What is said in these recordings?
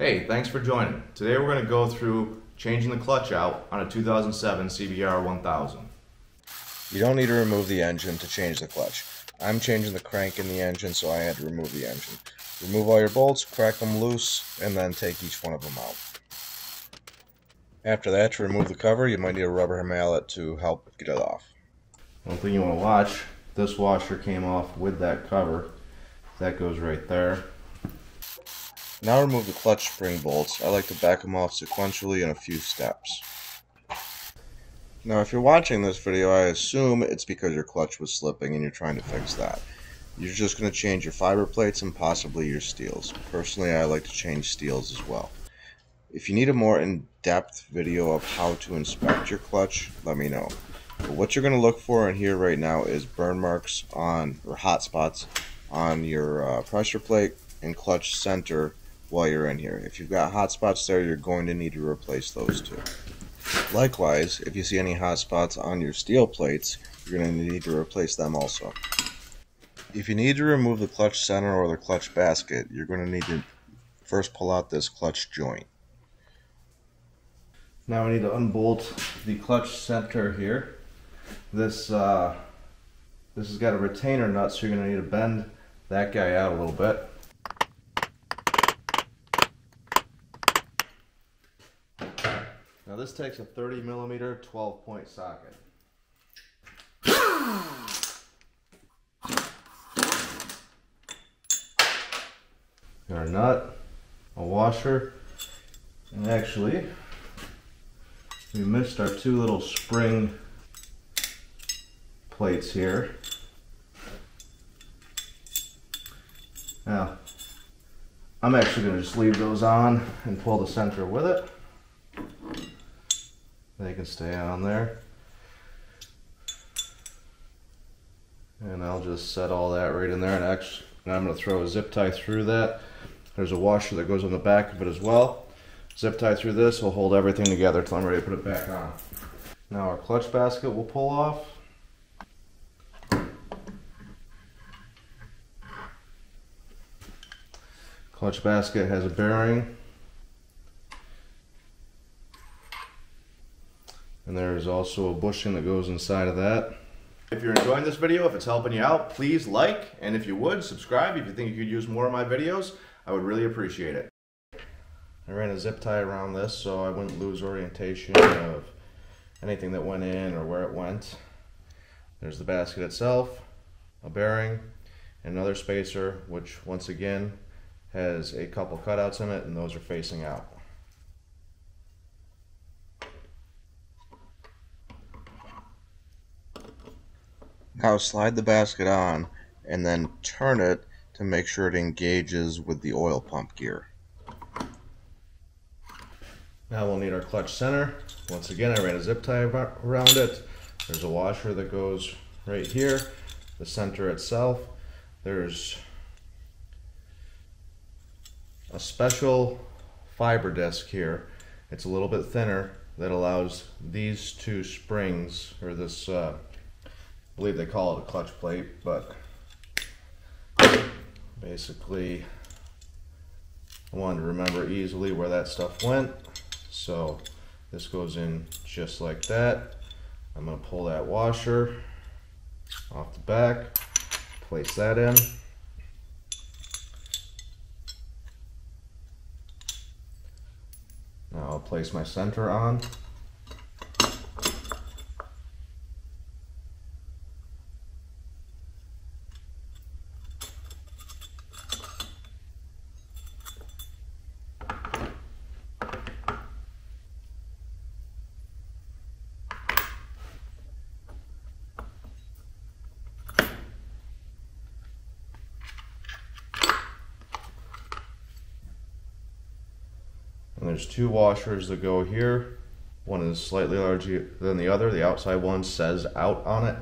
Hey, thanks for joining. Today we're going to go through changing the clutch out on a 2007 CBR 1000. You don't need to remove the engine to change the clutch. I'm changing the crank in the engine, so I had to remove the engine. Remove all your bolts, crack them loose, and then take each one of them out. After that, to remove the cover, you might need a rubber mallet to help get it off. One thing you want to watch, this washer came off with that cover. That goes right there. Now remove the clutch spring bolts. I like to back them off sequentially in a few steps. Now if you're watching this video, I assume it's because your clutch was slipping and you're trying to fix that. You're just going to change your fiber plates and possibly your steels. Personally, I like to change steels as well. If you need a more in-depth video of how to inspect your clutch, let me know. But what you're going to look for in here right now is burn marks on, or hot spots on your pressure plate and clutch center while you're in here. If you've got hot spots there, you're going to need to replace those two. Likewise, if you see any hot spots on your steel plates, you're going to need to replace them also. If you need to remove the clutch center or the clutch basket, you're going to need to first pull out this clutch joint. Now we need to unbolt the clutch center here. This has got a retainer nut, so you're going to need to bend that guy out a little bit. Now this takes a 30 millimeter 12-point socket. Got our nut, a washer, and actually, we missed our two little spring plates here. Now, I'm actually going to just leave those on and pull the center with it. They can stay on there. And I'll just set all that right in there. And actually, I'm going to throw a zip tie through that. There's a washer that goes on the back of it as well. Zip tie through this will hold everything together till I'm ready to put it back on. Now our clutch basket will pull off. Clutch basket has a bearing. And there's also a bushing that goes inside of that. If you're enjoying this video, if it's helping you out, please like, and if you would, subscribe. If you think you could use more of my videos, I would really appreciate it. I ran a zip tie around this so I wouldn't lose orientation of anything that went in or where it went. There's the basket itself, a bearing, and another spacer, which once again has a couple cutouts in it, and those are facing out. Now slide the basket on and then turn it to make sure it engages with the oil pump gear. Now we'll need our clutch center. Once again, I ran a zip tie around it. There's a washer that goes right here, the center itself. There's a special fiber disc here. It's a little bit thinner that allows these two springs, or this, I believe they call it a clutch plate, but basically I wanted to remember easily where that stuff went. So this goes in just like that. I'm going to pull that washer off the back, place that in. Now I'll place my center on. And there's two washers that go here. One is slightly larger than the other. The outside one says out on it.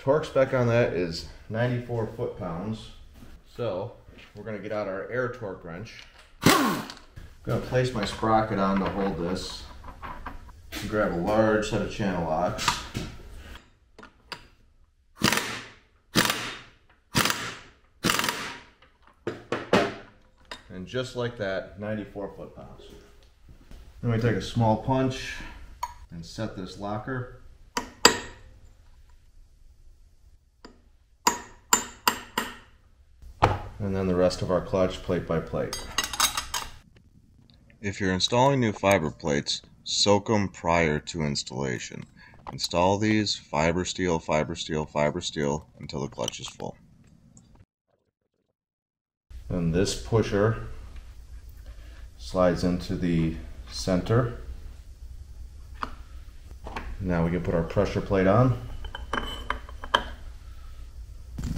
Torque spec on that is 94 foot-pounds. So we're gonna get out our air torque wrench. I'm gonna place my sprocket on to hold this. grab a large set of channel locks. And just like that, 94 foot-pounds. Then we take a small punch and set this locker. And then the rest of our clutch, plate by plate. If you're installing new fiber plates, soak them prior to installation. Install these fiber steel, fiber steel, fiber steel until the clutch is full. And this pusher slides into the center. Now we can put our pressure plate on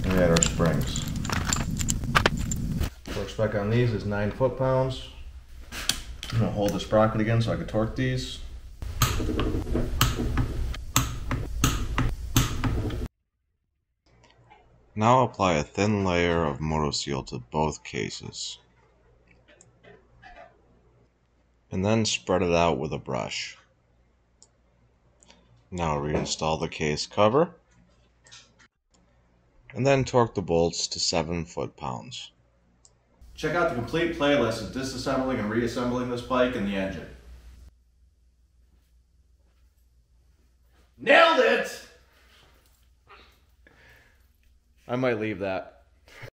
and add our springs. Torque spec on these is 9 foot-pounds. I'm going to hold the sprocket again so I can torque these. Now apply a thin layer of Motoseal to both cases, and then spread it out with a brush. Now reinstall the case cover, and then torque the bolts to 7 foot-pounds. Check out the complete playlist of disassembling and reassembling this bike and the engine. Nailed it! I might leave that.